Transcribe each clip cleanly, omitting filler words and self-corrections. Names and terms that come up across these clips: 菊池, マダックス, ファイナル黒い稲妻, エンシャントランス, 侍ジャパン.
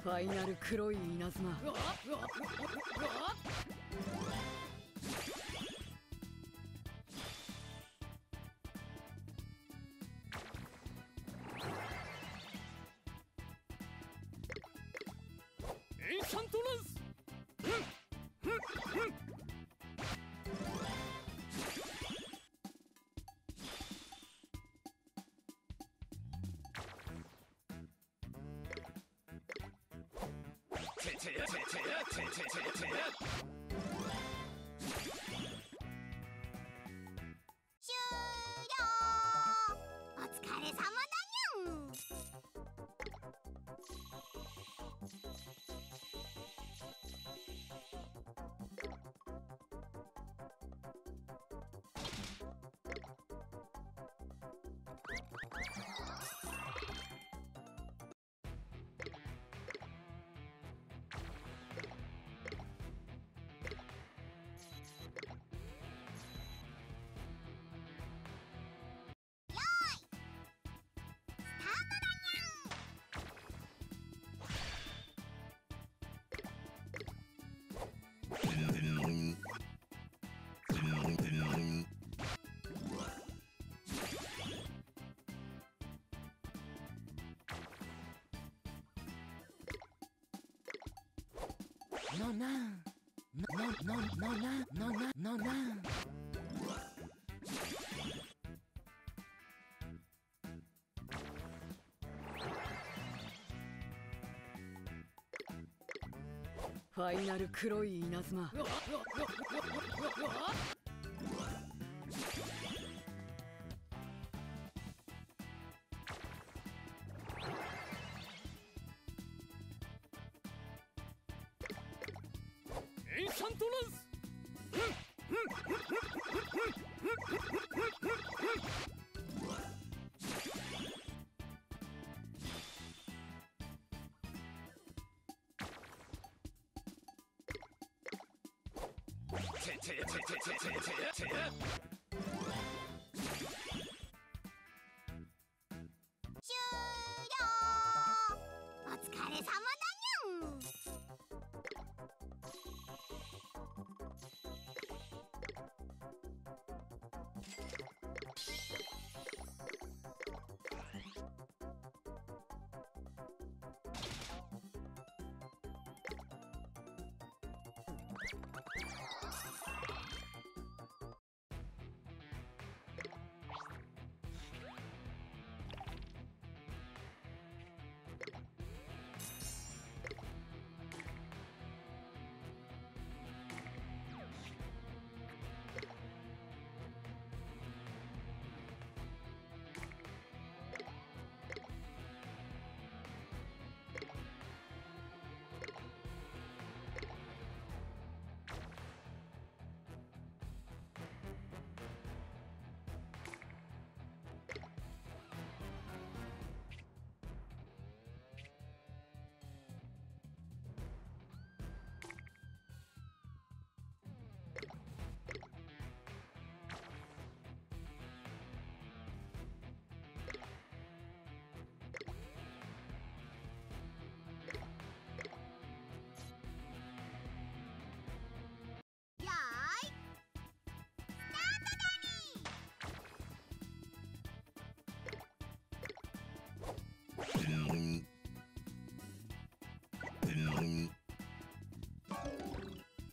ファイナル黒い稲妻。ファイナル黒い稲妻。エンシャントランス。ファイナル黒い稲妻。エンシャント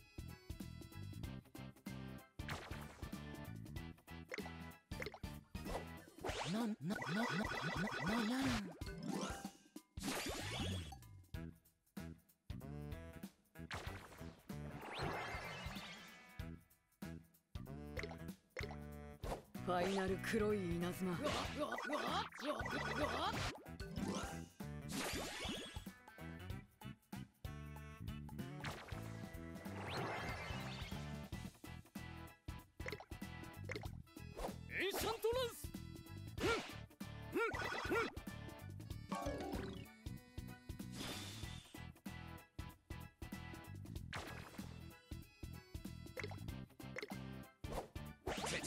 ランス。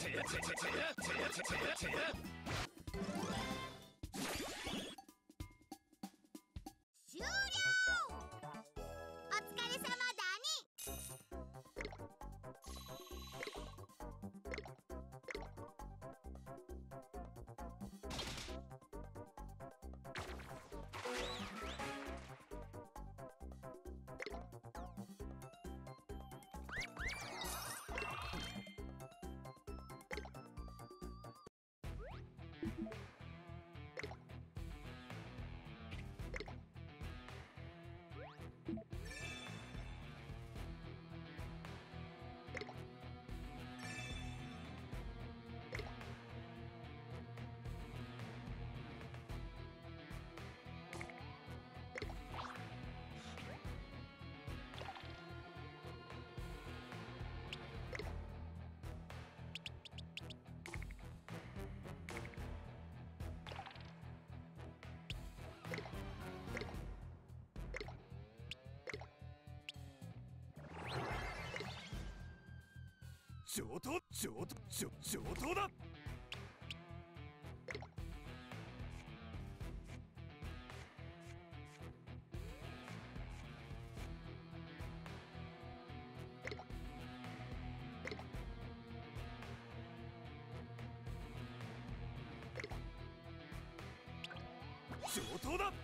終了。お疲れ様だに。上等だ。上等だ。